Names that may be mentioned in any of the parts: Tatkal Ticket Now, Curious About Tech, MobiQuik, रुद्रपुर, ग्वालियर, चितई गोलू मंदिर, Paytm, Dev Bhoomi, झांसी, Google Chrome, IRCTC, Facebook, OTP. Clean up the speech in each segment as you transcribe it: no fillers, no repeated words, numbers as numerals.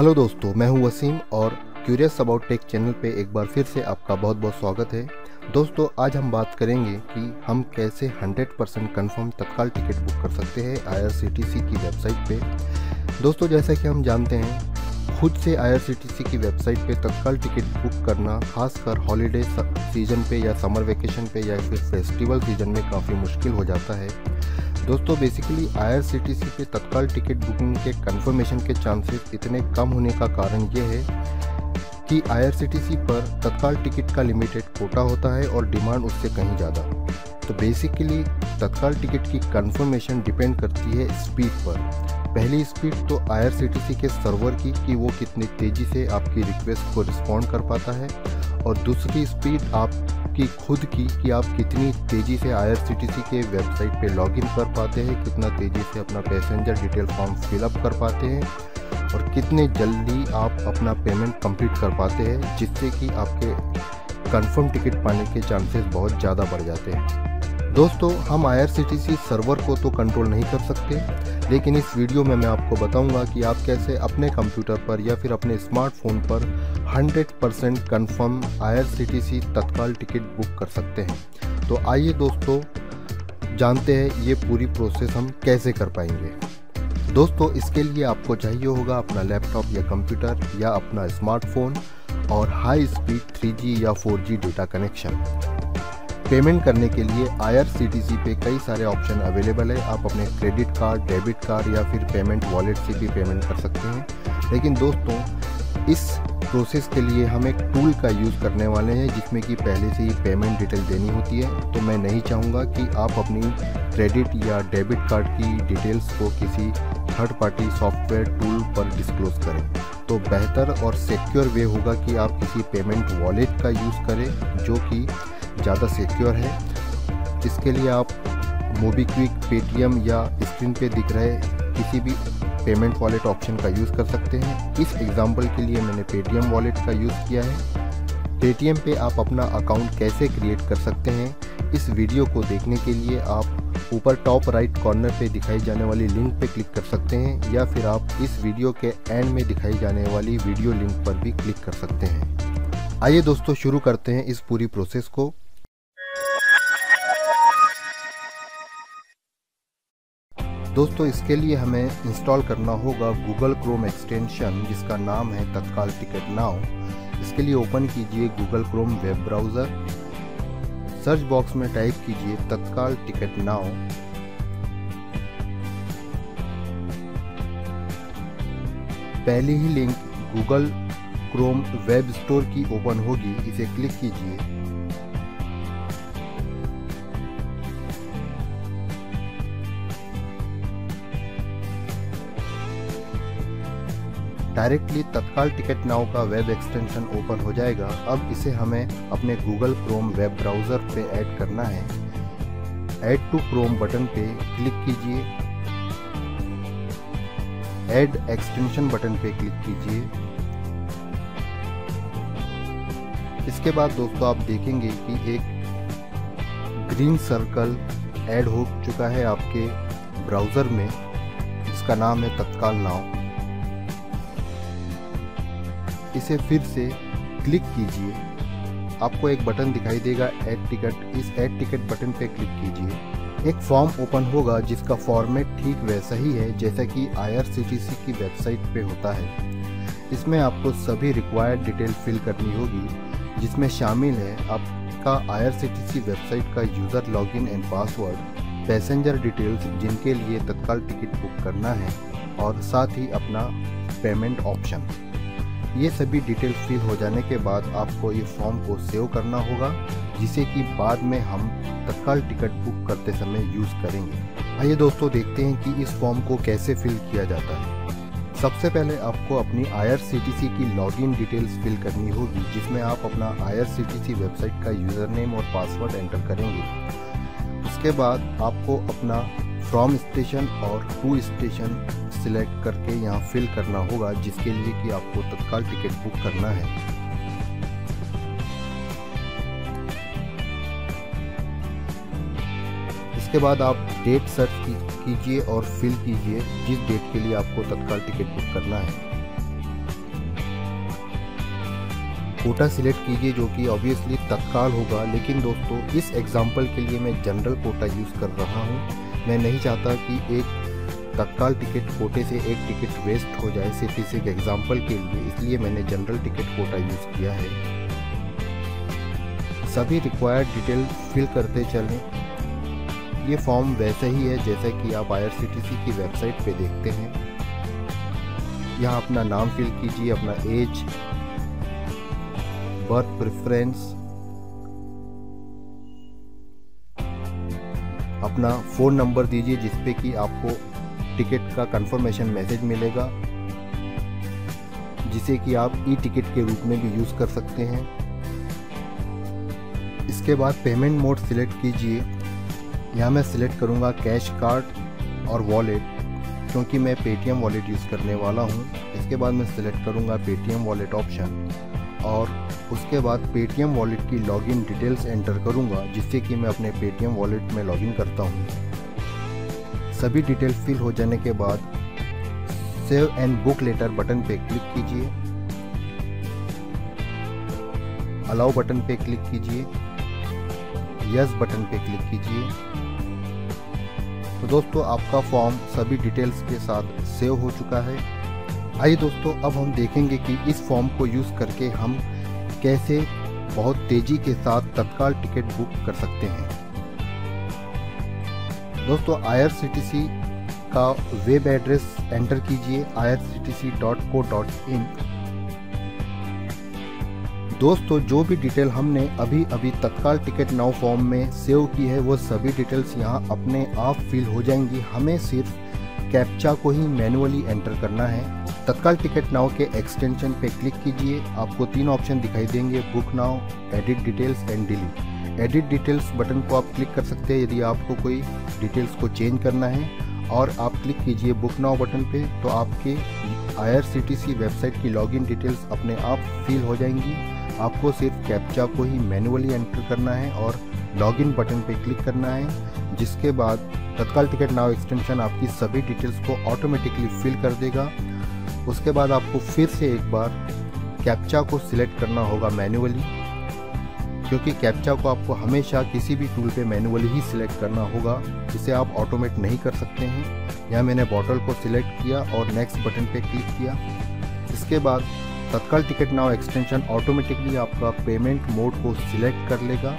Hello दोस्तों, मैं हूं वसीम और क्यूरियस अबाउट टेक चैनल पे एक बार फिर से आपका बहुत बहुत स्वागत है। दोस्तों, आज हम बात करेंगे कि हम कैसे 100% कन्फर्म तत्काल टिकट बुक कर सकते हैं IRCTC की वेबसाइट पे। दोस्तों, जैसा कि हम जानते हैं, खुद से IRCTC की वेबसाइट पे तत्काल टिकट बुक करना खासकर हॉलीडे सीजन पे या समर वेकेशन पे या फिर फेस्टिवल सीजन में काफ़ी मुश्किल हो जाता है। दोस्तों, बेसिकली IRCTC पे तत्काल टिकट बुकिंग के कंफर्मेशन के चांसेस इतने कम होने का कारण ये है कि IRCTC पर तत्काल टिकट का लिमिटेड कोटा होता है और डिमांड उससे कहीं ज़्यादा। तो बेसिकली तत्काल टिकट की कंफर्मेशन डिपेंड करती है स्पीड पर। पहली स्पीड तो IRCTC के सर्वर की कि वो कितनी तेज़ी से आपकी रिक्वेस्ट को रिस्पॉन्ड कर पाता है, और दूसरी स्पीड आपकी खुद की कि आप कितनी तेज़ी से IRCTC के वेबसाइट पे लॉगिन कर पाते हैं, कितना तेज़ी से अपना पैसेंजर डिटेल फॉर्म फिलअप कर पाते हैं और कितने जल्दी आप अपना पेमेंट कंप्लीट कर पाते हैं, जिससे कि आपके कंफर्म टिकट पाने के चांसेस बहुत ज़्यादा बढ़ जाते हैं। दोस्तों, हम IRCTC सर्वर को तो कंट्रोल नहीं कर सकते, लेकिन इस वीडियो में मैं आपको बताऊंगा कि आप कैसे अपने कंप्यूटर पर या फिर अपने स्मार्टफोन पर 100% confirm IRCTC Tatkal ticket book कर सकते हैं। तो आइए दोस्तों, जानते हैं ये पूरी प्रोसेस हम कैसे कर पाएंगे। दोस्तों, इसके लिए आपको चाहिए होगा अपना लैपटॉप या कंप्यूटर या अपना स्मार्टफोन और हाई स्पीड 3G या 4G डेटा कनेक्शन। पेमेंट करने के लिए IRCTC पे कई सारे ऑप्शन अवेलेबल है। आप अपने क्रेडिट कार्ड, डेबिट कार्ड या फिर पेमेंट वॉलेट से भी पेमेंट कर सकते हैं। लेकिन दोस्तों, इस प्रोसेस के लिए हम एक टूल का यूज़ करने वाले हैं जिसमें कि पहले से ही पेमेंट डिटेल देनी होती है। तो मैं नहीं चाहूँगा कि आप अपनी क्रेडिट या डेबिट कार्ड की डिटेल्स को किसी थर्ड पार्टी सॉफ्टवेयर टूल पर डिस्क्लोज करें। तो बेहतर और सिक्योर वे होगा कि आप किसी पेमेंट वॉलेट का यूज़ करें जो कि ज़्यादा सिक्योर है। इसके लिए आप MobiQuik, Paytm या स्क्रीन पे दिख रहे किसी भी पेमेंट वॉलेट ऑप्शन का यूज़ कर सकते हैं। इस एग्जांपल के लिए मैंने Paytm वॉलेट का यूज़ किया है। Paytm पे आप अपना अकाउंट कैसे क्रिएट कर सकते हैं, इस वीडियो को देखने के लिए आप ऊपर टॉप राइट कॉर्नर पे दिखाई जाने वाली लिंक पे क्लिक कर सकते हैं, या फिर आप इस वीडियो के एंड में दिखाई जाने वाली वीडियो लिंक पर भी क्लिक कर सकते हैं। आइए दोस्तों, शुरू करते हैं इस पूरी प्रोसेस को। दोस्तों, इसके लिए हमें इंस्टॉल करना होगा Google Chrome एक्सटेंशन जिसका नाम है तत्काल टिकट नाउ। इसके लिए ओपन कीजिए Google Chrome web browser, search box में टाइप कीजिए तत्काल टिकट नाउ। पहली ही link Google Chrome web store की ओपन होगी, इसे क्लिक कीजिए। डायरेक्टली तत्काल टिकट नाउ का वेब एक्सटेंशन ओपन हो जाएगा। अब इसे हमें अपने Google Chrome वेब ब्राउज़र पे ऐड करना है। ऐड टू क्रोम बटन पे क्लिक कीजिए, ऐड एक्सटेंशन बटन पे क्लिक कीजिए। इसके बाद दोस्तों, आप देखेंगे कि एक ग्रीन सर्कल ऐड हो चुका है आपके ब्राउज़र में, इसका नाम है तत्काल नाउ। इसे फिर से क्लिक कीजिए। आपको एक बटन दिखाई देगा ऐड टिकट, इस ऐड टिकट बटन पे क्लिक कीजिए। एक फॉर्म ओपन होगा जिसका फॉर्मेट ठीक वैसा ही है जैसा कि IRCTC की वेबसाइट पे होता है। इसमें आपको सभी रिक्वायर्ड डिटेल फिल करनी होगी जिसमें शामिल है आपका IRCTC वेबसाइट का user login and password, passenger details जिनके लिए तत्काल टिकट बुक करना है, और साथ ही अपना पेमेंट ऑप्शन। ये सभी डिटेल फिल हो जाने के बाद आपको ये फॉर्म को सेव करना होगा जिसे कि बाद में हम तत्काल टिकट बुक करते समय यूज़ करेंगे। आइए दोस्तों, देखते हैं कि इस फॉर्म को कैसे फिल किया जाता है। सबसे पहले आपको अपनी IRCTC की लॉगिन डिटेल्स फिल करनी होगी जिसमें आप अपना IRCTC वेबसाइट का यूज़र नेम और पासवर्ड एंटर करेंगे। उसके बाद आपको अपना फ्रॉम स्टेशन और टू स्टेशन सिलेक्ट करके यहाँ फिल करना होगा जिसके लिए कि आपको तत्काल टिकट बुक करना है। इसके बाद आप डेट सर्च कीजिए और फिल कीजिए जिस डेट के लिए आपको तत्काल टिकट बुक करना है। कोटा सिलेक्ट कीजिए जो कि ऑब्वियसली तत्काल होगा। लेकिन दोस्तों इस एग्जाम्पल के लिए मैं जनरल कोटा यूज़ कर रहा हूँ। मैं नहीं चाहता कि एक तत्काल टिकट कोटे से एक टिकट वेस्ट हो जाए सिर्फ इस एक एग्जाम्पल के लिए, इसलिए मैंने जनरल टिकट कोटा यूज़ किया है। सभी रिक्वायर्ड डिटेल फिल करते चलें। ये फॉर्म वैसे ही है जैसे कि आप IRCTC की वेबसाइट पे देखते हैं। यहाँ अपना नाम फिल कीजिए, अपना एज, बर्थ प्रेफरेंस, अपना फ़ोन नंबर दीजिए जिसपे कि आपको टिकट का कंफर्मेशन मैसेज मिलेगा, जिसे कि आप ई टिकट के रूप में भी यूज़ कर सकते हैं। इसके बाद पेमेंट मोड सिलेक्ट कीजिए। यहाँ मैं सिलेक्ट करूँगा कैश कार्ड और वॉलेट, क्योंकि मैं पेटीएम वॉलेट यूज़ करने वाला हूँ। इसके बाद मैं सिलेक्ट करूँगा पेटीएम वॉलेट ऑप्शन और उसके बाद पेटीएम वॉलेट की लॉगिन डिटेल्स एंटर करूँगा, जिससे कि मैं अपने पेटीएम वॉलेट में लॉगिन करता हूँ। सभी डिटेल फिल हो जाने के बाद save and book later button पे क्लिक कीजिए, अलाउ बटन पे क्लिक कीजिए, यस बटन पे क्लिक कीजिए। तो दोस्तों आपका फॉर्म सभी डिटेल्स के साथ सेव हो चुका है। आइए दोस्तों अब हम देखेंगे कि इस फॉर्म को यूज़ करके हम कैसे बहुत तेज़ी के साथ तत्काल टिकट बुक कर सकते हैं। दोस्तों IRCTC का वेब एड्रेस एंटर कीजिए irctc.co.in। दोस्तों जो भी डिटेल हमने अभी अभी तत्काल टिकट नाउ फॉर्म में सेव की है वो सभी डिटेल्स यहाँ अपने आप फिल हो जाएंगी। हमें सिर्फ कैप्चा को ही मैन्युअली एंटर करना है। तत्काल टिकट नाउ के एक्सटेंशन पे क्लिक कीजिए। आपको तीन ऑप्शन दिखाई देंगे, book now, edit details and delete. Edit details button को आप क्लिक कर सकते हैं यदि आपको कोई डिटेल्स को चेंज करना है, और आप क्लिक कीजिए बुक नाउ बटन पे तो आपके IRCTC वेबसाइट की लॉगिन डिटेल्स अपने आप फिल हो जाएंगी। आपको सिर्फ कैप्चा को ही मैन्युअली एंटर करना है और लॉगिन बटन पे क्लिक करना है, जिसके बाद तत्काल टिकट नाउ एक्सटेंशन आपकी सभी डिटेल्स को ऑटोमेटिकली फिल कर देगा। उसके बाद आपको फिर से एक बार कैप्चा को सिलेक्ट करना होगा मैन्युअली, क्योंकि कैप्चा को आपको हमेशा किसी भी टूल पे मैन्युअली ही सिलेक्ट करना होगा, जिसे आप ऑटोमेट नहीं कर सकते हैं। यहाँ मैंने बॉटल को सिलेक्ट किया और नेक्स्ट बटन पे क्लिक किया। इसके बाद Tatkal ticket now extension automatically आपका पेमेंट मोड को सिलेक्ट कर लेगा।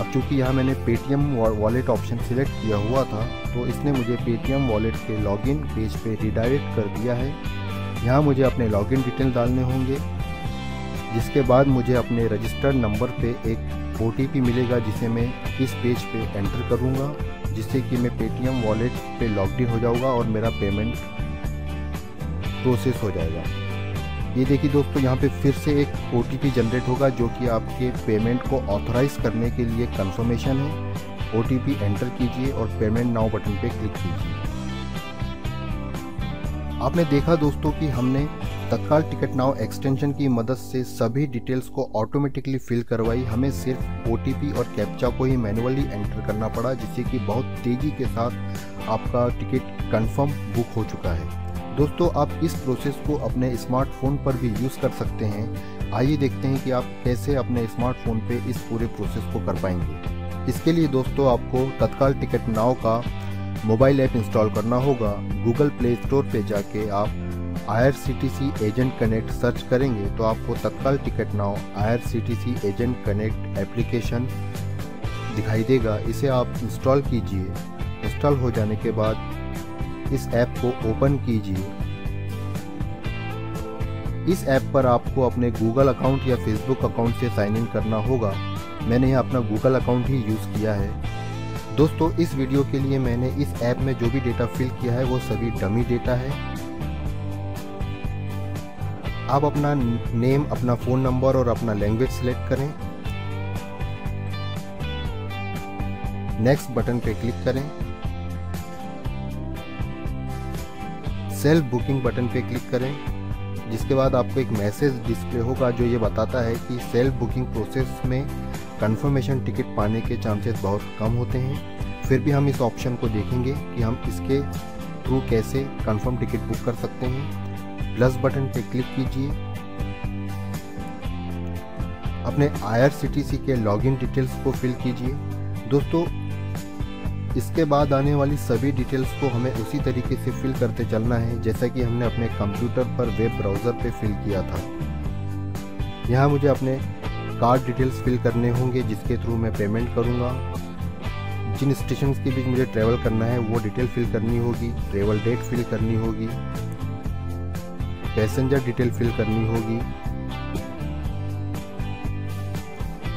अब चूँकि यहाँ मैंने पेटीएम वॉलेट ऑप्शन सिलेक्ट किया हुआ था तो इसने मुझे पेटीएम वॉलेट के लॉगिन पेज पे रिडायरेक्ट कर दिया है। यहाँ मुझे अपने लॉगिन डिटेल डालने होंगे, जिसके बाद मुझे अपने रजिस्टर्ड नंबर पे एक OTP मिलेगा जिसे मैं इस पेज पे एंटर करूँगा, जिससे कि मैं पेटीएम वॉलेट पे लॉग इन हो जाऊँगा और मेरा पेमेंट प्रोसेस हो जाएगा। ये देखिए दोस्तों यहाँ पे फिर से एक OTP जनरेट होगा जो कि आपके पेमेंट को ऑथोराइज करने के लिए कंफर्मेशन है। OTP एंटर कीजिए और पेमेंट नाउ बटन पर क्लिक कीजिए। आपने देखा दोस्तों कि हमने तत्काल टिकट नाउ एक्सटेंशन की मदद से सभी डिटेल्स को ऑटोमेटिकली फिल करवाई। हमें सिर्फ OTP और कैप्चा को ही मैन्युअली एंटर करना पड़ा, जिससे कि बहुत तेज़ी के साथ आपका टिकट कंफर्म बुक हो चुका है। दोस्तों आप इस प्रोसेस को अपने स्मार्टफोन पर भी यूज़ कर सकते हैं। आइए देखते हैं कि आप कैसे अपने स्मार्टफोन पर इस पूरे प्रोसेस को कर पाएंगे। इसके लिए दोस्तों आपको तत्काल टिकट नाउ का मोबाइल ऐप इंस्टॉल करना होगा। गूगल प्ले स्टोर पे जाके आप IRCTC एजेंट कनेक्ट सर्च करेंगे तो आपको Tatkal ticket now IRCTC agent connect application दिखाई देगा। इसे आप इंस्टॉल कीजिए। इंस्टॉल हो जाने के बाद इस ऐप को ओपन कीजिए। इस ऐप पर आपको अपने गूगल अकाउंट या फेसबुक अकाउंट से साइन इन करना होगा। मैंने यहाँ अपना गूगल अकाउंट ही यूज़ किया है। दोस्तों इस वीडियो के लिए मैंने इस ऐप में जो भी डेटा फिल किया है वो सभी डमी डेटा है। आप अपना नेम, अपना फ़ोन नंबर और अपना लैंग्वेज सिलेक्ट करें। नेक्स्ट बटन पे क्लिक करें। सेल्फ बुकिंग बटन पे क्लिक करें, जिसके बाद आपको एक मैसेज डिस्प्ले होगा जो ये बताता है कि सेल्फ बुकिंग प्रोसेस में कंफर्मेशन टिकट पाने के चांसेस बहुत कम होते हैं। फिर भी हम इस ऑप्शन को देखेंगे कि हम इसके थ्रू कैसे कंफर्म टिकट बुक कर सकते हैं। प्लस बटन पे क्लिक कीजिए। अपने IRCTC के लॉगिन डिटेल्स को फिल कीजिए। दोस्तों, इसके बाद आने वाली सभी डिटेल्स को हमें उसी तरीके से फिल करते चलना है जैसा कि हमने अपने कंप्यूटर पर वेब ब्राउज़र पे फिल किया था। यहाँ मुझे अपने कार्ड डिटेल्स फिल करने होंगे जिसके थ्रू मैं पेमेंट करूँगा। जिन स्टेशन के बीच मुझे ट्रैवल करना है वो डिटेल फिल करनी होगी, ट्रैवल डेट फिल करनी होगी, पैसेंजर डिटेल फिल करनी होगी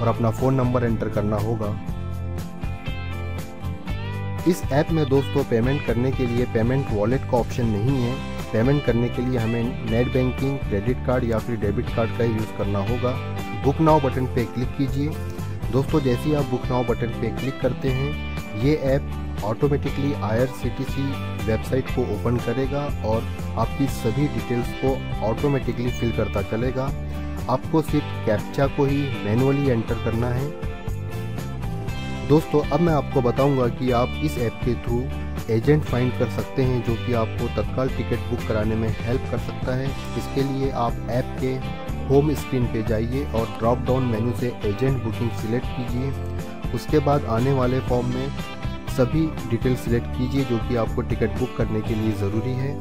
और अपना फ़ोन नंबर एंटर करना होगा। इस ऐप में दोस्तों पेमेंट करने के लिए पेमेंट वॉलेट का ऑप्शन नहीं है। पेमेंट करने के लिए हमें नेट बैंकिंग, क्रेडिट कार्ड या फिर डेबिट कार्ड का यूज़ करना होगा। बुक नाउ बटन पे क्लिक कीजिए। दोस्तों, जैसे ही आप बुक नाउ बटन पे क्लिक करते हैं ये ऐप ऑटोमेटिकली IRCTC वेबसाइट को ओपन करेगा और आपकी सभी डिटेल्स को ऑटोमेटिकली फिल करता चलेगा। आपको सिर्फ कैप्चा को ही मैनुअली एंटर करना है। दोस्तों, अब मैं आपको बताऊंगा कि आप इस ऐप के थ्रू एजेंट फाइंड कर सकते हैं जो कि आपको तत्काल टिकट बुक कराने में हेल्प कर सकता है। इसके लिए आप ऐप के होम स्क्रीन पे जाइए और ड्रॉप डाउन मेनू से एजेंट बुकिंग सिलेक्ट कीजिए। उसके बाद आने वाले फॉर्म में सभी डिटेल सिलेक्ट कीजिए जो कि आपको टिकट बुक करने के लिए ज़रूरी है।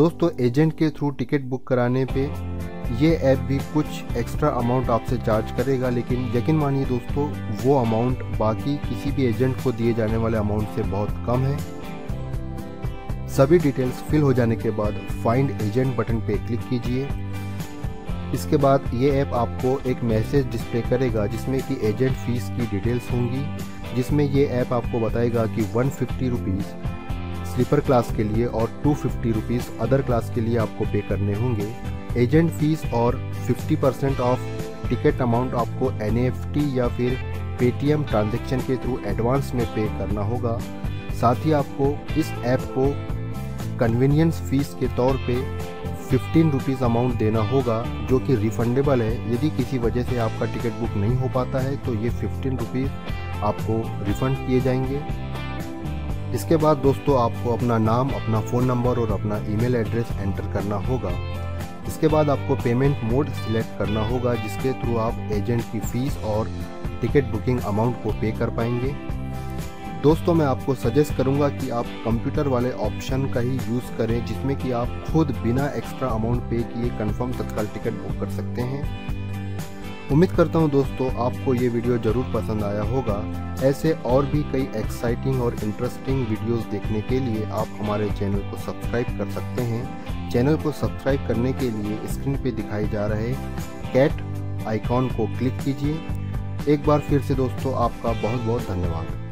दोस्तों, एजेंट के थ्रू टिकट बुक कराने पे ये ऐप भी कुछ एक्स्ट्रा अमाउंट आपसे चार्ज करेगा, लेकिन यकीन मानिए दोस्तों वो अमाउंट बाकी किसी भी एजेंट को दिए जाने वाले अमाउंट से बहुत कम है। सभी डिटेल्स फिल हो जाने के बाद फाइंड एजेंट बटन पे क्लिक कीजिए। इसके बाद ये ऐप आपको एक मैसेज डिस्प्ले करेगा जिसमें कि एजेंट फीस की डिटेल्स होंगी, जिसमें ये ऐप आपको बताएगा कि 150 रुपीज़ स्लीपर क्लास के लिए और 250 रुपीज़ अदर क्लास के लिए आपको पे करने होंगे। एजेंट फीस और 50% ऑफ टिकट अमाउंट आपको NFT या फिर Paytm ट्रांजेक्शन के थ्रू एडवांस में पे करना होगा। साथ ही आपको इस ऐप को कन्वीनियंस फीस के तौर पर 15 रुपीज़ अमाउंट देना होगा जो कि रिफंडेबल है। यदि किसी वजह से आपका टिकट बुक नहीं हो पाता है तो ये 15 रुपीज़ आपको रिफ़ंड किए जाएंगे। इसके बाद दोस्तों आपको अपना नाम, अपना फ़ोन नंबर और अपना ईमेल एड्रेस एंटर करना होगा। इसके बाद आपको पेमेंट मोड सिलेक्ट करना होगा जिसके थ्रू आप एजेंट की फ़ीस और टिकट बुकिंग अमाउंट को पे कर पाएंगे। दोस्तों, मैं आपको सजेस्ट करूंगा कि आप कंप्यूटर वाले ऑप्शन का ही यूज़ करें जिसमें कि आप खुद बिना एक्स्ट्रा अमाउंट पे किए कंफर्म तत्काल टिकट बुक कर सकते हैं। उम्मीद करता हूं दोस्तों आपको ये वीडियो ज़रूर पसंद आया होगा। ऐसे और भी कई एक्साइटिंग और इंटरेस्टिंग वीडियोस देखने के लिए आप हमारे चैनल को सब्सक्राइब कर सकते हैं। चैनल को सब्सक्राइब करने के लिए स्क्रीन पर दिखाई जा रहे कैट आइकॉन को क्लिक कीजिए। एक बार फिर से दोस्तों आपका बहुत बहुत धन्यवाद।